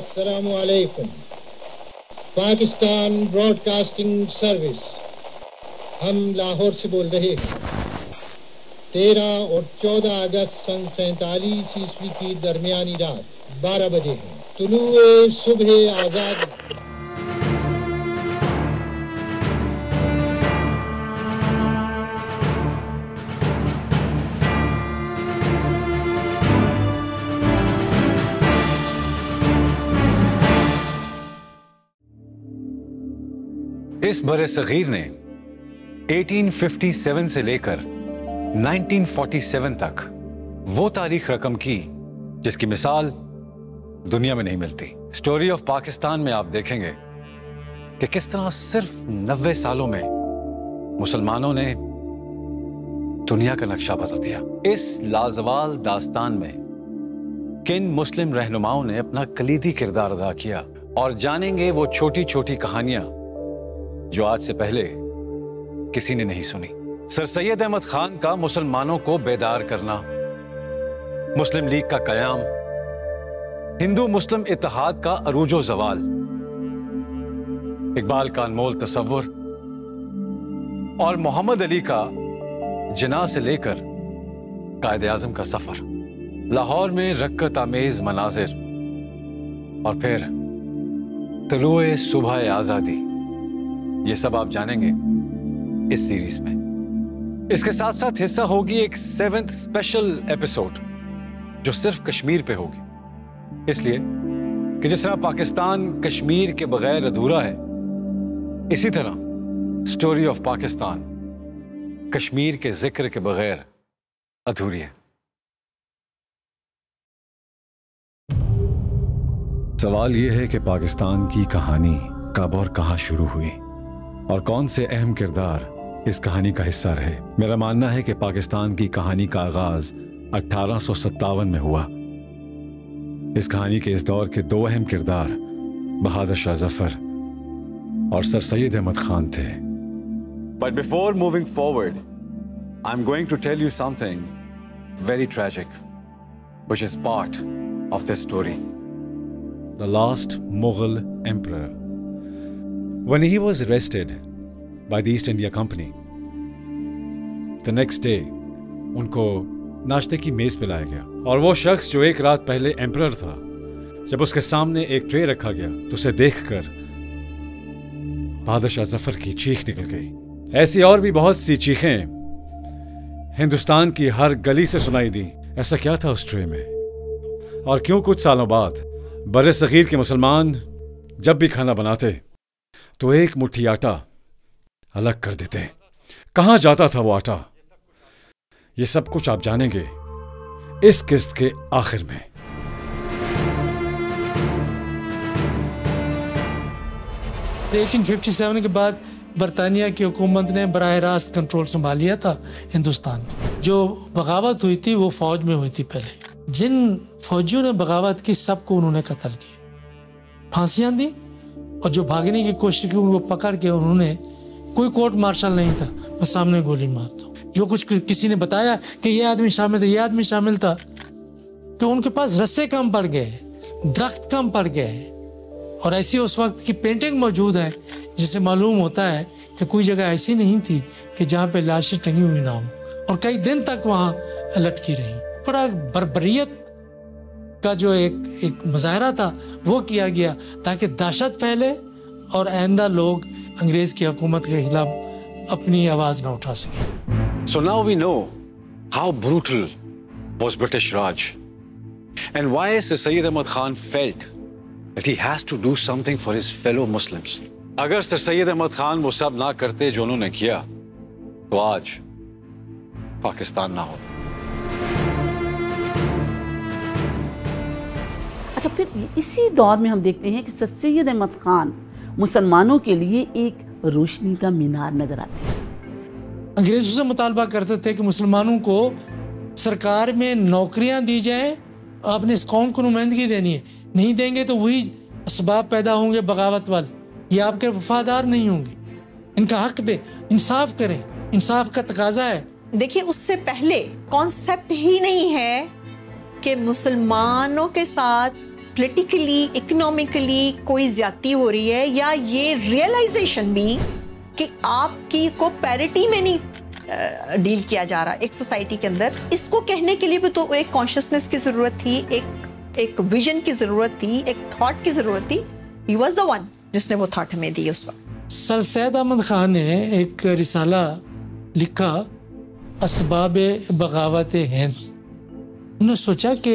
अस्सलामु अलैकुम। Pakistan broadcasting service, हम लाहौर से बोल रहे हैं। 13 और 14 अगस्त सन 47 ईस्वी की दरमियानी रात 12 बजे है। तुलूए सुबह आज़ाद। इस बरे सगीर ने 1857 से लेकर 1947 तक वो तारीख रकम की जिसकी मिसाल दुनिया में नहीं मिलती। स्टोरी ऑफ पाकिस्तान में आप देखेंगे कि किस तरह सिर्फ 90 सालों में मुसलमानों ने दुनिया का नक्शा बदल दिया। इस लाजवाल दास्तान में किन मुस्लिम रहनुमाओं ने अपना कलीदी किरदार अदा किया, और जानेंगे वो छोटी छोटी कहानियां जो आज से पहले किसी ने नहीं सुनी। सर सैयद अहमद खान का मुसलमानों को बेदार करना, मुस्लिम लीग का कयाम, हिंदू मुस्लिम इत्तेहाद का अरूजो जवाल, इकबाल का अनमोल तस्वुर और मोहम्मद अली का जिनाह से लेकर कायद-ए-आज़म का सफर, लाहौर में रक्कत आमेज मनाजिर और फिर तलुए सुबह आजादी, ये सब आप जानेंगे इस सीरीज में। इसके साथ साथ हिस्सा होगी एक 7th स्पेशल एपिसोड जो सिर्फ कश्मीर पे होगी, इसलिए कि जिस तरह पाकिस्तान कश्मीर के बगैर अधूरा है, इसी तरह स्टोरी ऑफ पाकिस्तान कश्मीर के जिक्र के बगैर अधूरी है। सवाल यह है कि पाकिस्तान की कहानी कब और कहां शुरू हुई और कौन से अहम किरदार इस कहानी का हिस्सा रहे। मेरा मानना है कि पाकिस्तान की कहानी का आगाज 1857 में हुआ। इस कहानी के इस दौर के दो अहम किरदार बहादुर शाह जफर और सर सैयद अहमद खान थे। But before moving forward I am going to tell you something very tragic which is part of this story. The last Mughal emperor, when he was arrested by the East India Company, the next day उनको नाश्ते की मेज पे लाया गया, और वो शख्स जो एक रात पहले एम्परर था, जब उसके सामने एक ट्रे रखा गया तो उसे देखकर बहादुर शाह जफर की चीख निकल गई। ऐसी और भी बहुत सी चीखें हिंदुस्तान की हर गली से सुनाई दी। ऐसा क्या था उस ट्रे में, और क्यों कुछ सालों बाद बरे सगीर के मुसलमान जब भी खाना बनाते तो एक मुट्ठी आटा अलग कर देते? कहाँ जाता था वो आटा? ये सब कुछ आप जानेंगे इस किस्त के आखिर में। लेकिन 57 के बाद बरतानिया की हुकूमत ने बराह रास्त कंट्रोल संभाल लिया था हिंदुस्तान। जो बगावत हुई थी वो फौज में हुई थी। पहले जिन फौजियों ने बगावत की सबको उन्होंने कत्ल किया, फांसियां दी, और जो भागने की कोशिश की उनको पकड़ के उन्होंने, कोई कोर्ट मार्शल नहीं था, मैं सामने गोली मार दो। जो कुछ किसी ने बताया कि ये आदमी शामिल था, ये आदमी शामिल था, तो उनके पास रस्से कम पड़ गए, दरख्त कम पड़ गए, और ऐसी उस वक्त की पेंटिंग मौजूद है जिससे मालूम होता है कि कोई जगह ऐसी नहीं थी कि जहाँ पे लाशें टंगी हुई ना हो, और कई दिन तक वहाँ लटकी रही। बड़ा बर्बरियत का जो एक मुजाहरा था वो किया गया ताकि दहशत फैले और आइंदा लोग अंग्रेज़ की हुकूमत के खिलाफ अपनी आवाज़ न उठा सकें। So now we know how brutal was British Raj and why Sir Sayed Ahmed Khan felt that he has to do something for his fellow Muslims. अगर Sir Sayed Ahmed Khan वो सब ना करते जो उन्होंने किया, तो आज पाकिस्तान ना होता। अच्छा, फिर इसी दौर में हम देखते हैं कि Sir Sayed Ahmed Khan मुसलमानों के लिए एक रोशनी का मीनार नजर आते हैं। अंग्रेज़ों से मुतालबा करते थे कि मुसलमानों को सरकार में नौकरियां दी जाएं, आपने इस कौम को नुमाइंदगी देनी है, नहीं देंगे तो वही असबाब पैदा होंगे बगावत वाले, ये आपके वफादार नहीं होंगे, इनका हक दें, इंसाफ करें, इंसाफ का तकाजा है। देखिए, उससे पहले कॉन्सेप्ट ही नहीं है कि मुसलमानों के साथ पॉलिटिकली इकोनॉमिकली कोई ज्यादती हो रही है, या ये रियलाइजेशन भी कि आपकी को पैरिटी में नहीं डील किया जा रहा एक सोसाइटी के अंदर, इसको कहने के लिए भी तो एक कॉन्शियसनेस की ज़रूरत थी, एक विजन की ज़रूरत थी, एक थॉट की ज़रूरत थी। ही वॉज द वन जिसने वो थॉट हमें दी उस वक्त। सर सैयद अहमद खान ने एक रिसाला लिखा असबाब बगावत हिंद। उन्होंने सोचा कि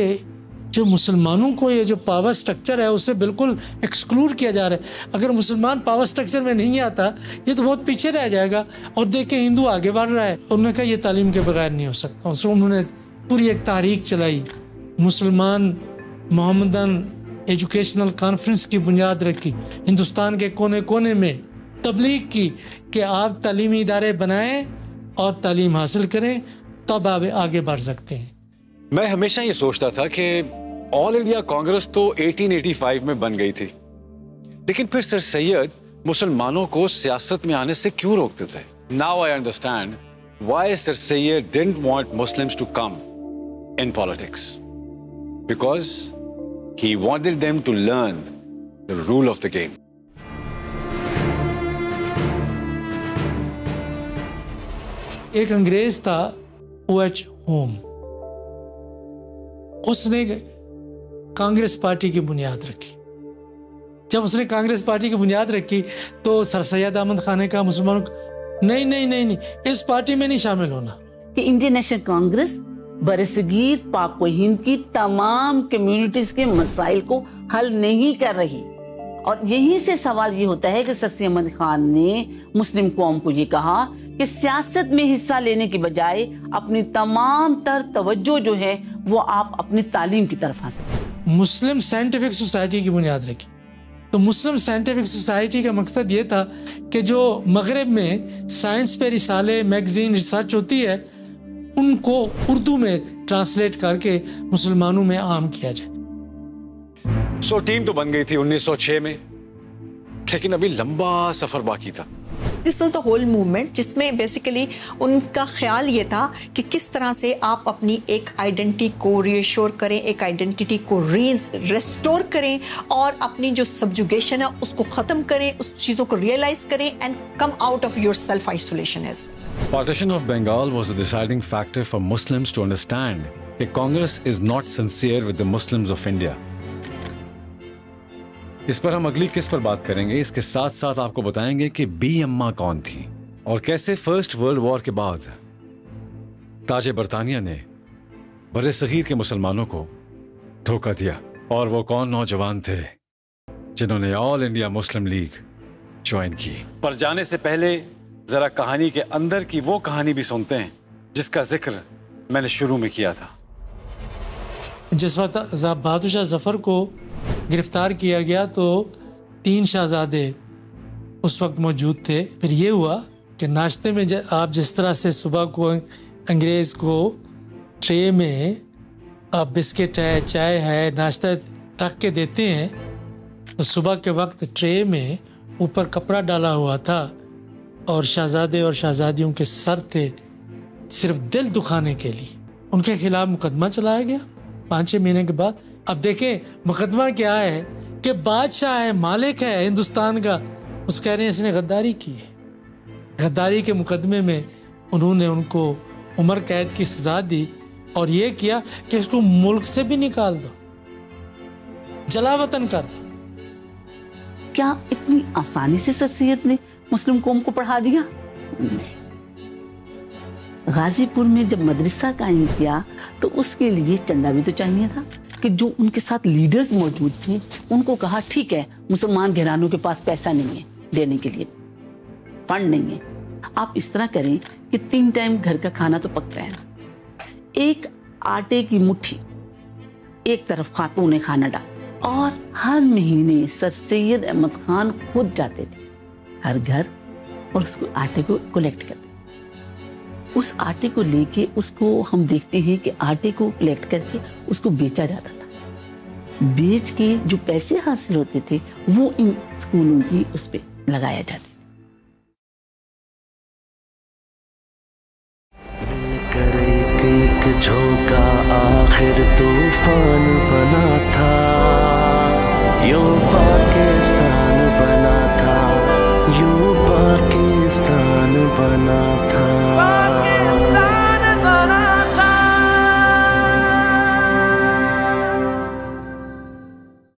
जो मुसलमानों को ये जो पावर स्ट्रक्चर है उससे बिल्कुल एक्सक्लूड किया जा रहा है, अगर मुसलमान पावर स्ट्रक्चर में नहीं आता ये तो बहुत पीछे रह जाएगा, और देख के हिंदू आगे बढ़ रहा है। उन्होंने कहा ये तालीम के बगैर नहीं हो सकता। उसको उन्होंने पूरी एक तहरीक चलाई, मुसलमान मोहम्मदन एजुकेशनल कॉन्फ्रेंस की बुनियाद रखी, हिंदुस्तान के कोने कोने में तबलीग की कि आप तालीमी इदारे बनाएँ और तालीम हासिल करें, तब आप आगे बढ़ सकते हैं। मैं हमेशा ये सोचता था कि ऑल इंडिया कांग्रेस तो 1885 में बन गई थी, लेकिन फिर सर सैयद मुसलमानों को सियासत में आने से क्यों रोकते थे? Now I understand why sir Syed didn't want Muslims to come in politics, because he wanted them to learn the rule of the game. एक अंग्रेज था O.H. होम, उसने कांग्रेस पार्टी की बुनियाद रखी। जब उसने कांग्रेस पार्टी की बुनियाद रखी तो सर सैयद अहमद खान ने कहा मुसलमानों को नहीं नहीं नहीं नहीं इस पार्टी में नहीं शामिल होना। कि इंडियन नेशनल कांग्रेस बरसगीर पाक हिंद की तमाम कम्युनिटीज के मसाइल को हल नहीं कर रही, और यहीं से सवाल ये होता है कि सर सैयद अहमद खान ने मुस्लिम कौम को ये कहा कि सियासत में हिस्सा लेने के बजाय अपनी तमाम तर तवज्जो जो है वो आप अपनी तालीम की तरफ हासिल करें। मुस्लिम साइंटिफिक सोसाइटी की बुनियाद रखी। तो मुस्लिम साइंटिफिक सोसाइटी का मकसद ये था कि जो मगरब में साइंस पे रिसाले मैगजीन रिसर्च होती है उनको उर्दू में ट्रांसलेट करके मुसलमानों में आम किया जाए। सो टीम तो बन गई थी 1906 में, लेकिन अभी लंबा सफर बाकी था। This was the whole movement जिसमें बेसिकली उनका ख्याल ये था कि किस तरह से आप अपनी एक आइडेंटिटी को रीश्योर करें, एक आइडेंटिटी को रेस्टोर करें, और अपनी जो सब्जुगेशन है उसको ख़त्म करें, उस चीज़ों को रियलाइज करें and come out of your self isolation. As partition of Bengal was the deciding factor for Muslims to understand that Congress is not sincere with the Muslims of India. इस पर हम अगली किस्त पर बात करेंगे। इसके साथ साथ आपको बताएंगे कि बी अम्मा कौन थी और कैसे फर्स्ट वर्ल्ड वॉर के बाद ताजे बरतानिया ने बड़े सगीर के मुसलमानों को धोखा दिया, और वो कौन नौजवान थे जिन्होंने all India Muslim league join की। पर जाने से पहले जरा कहानी के अंदर की वो कहानी भी सुनते हैं जिसका जिक्र मैंने शुरू में किया था। जिस वक्त बहादुर शाह जफर को गिरफ्तार किया गया तो 3 शहजादे उस वक्त मौजूद थे। फिर ये हुआ कि नाश्ते में आप जिस तरह से सुबह को अंग्रेज़ को ट्रे में आप बिस्किट है, चाय है, नाश्ता रख के देते हैं, तो सुबह के वक्त ट्रे में ऊपर कपड़ा डाला हुआ था और शहजादे और शहजादियों के सर थे सिर्फ दिल दुखाने के लिए। उनके खिलाफ मुकदमा चलाया गया 5-6 महीने के बाद। अब देखें मुकदमा क्या है कि बादशाह है, मालिक है हिंदुस्तान का, उस कह रहे हैं इसने गद्दारी की है। गद्दारी के मुकदमे में उन्होंने उनको उम्र कैद की सजा दी और ये किया कि इसको मुल्क से भी निकाल दो, जला वतन कर दो। क्या इतनी आसानी से सर सैयद ने मुस्लिम कौम को पढ़ा दिया? नहीं। गाजीपुर में जब मदरसा कायम किया तो उसके लिए चंदा भी तो चाहिए था, कि जो उनके साथ लीडर्स मौजूद थे उनको कहा ठीक है मुसलमान घरानों के पास पैसा नहीं है देने के लिए, फंड नहीं है, आप इस तरह करें कि 3 टाइम घर का खाना तो पकता है ना, एक आटे की मुट्ठी एक तरफ खातून ने खाना डाल। और हर महीने सर सैयद अहमद खान खुद जाते थे हर घर और उसको आटे को कलेक्ट करते। उस आटे को लेके उसको हम देखते हैं कि आटे को कलेक्ट करके उसको बेचा जाता था, बेच के जो पैसे हासिल होते थे वो इन स्कूलों की उस पे लगाया जाता। एक झोंका आखिर तूफान बना था। ना।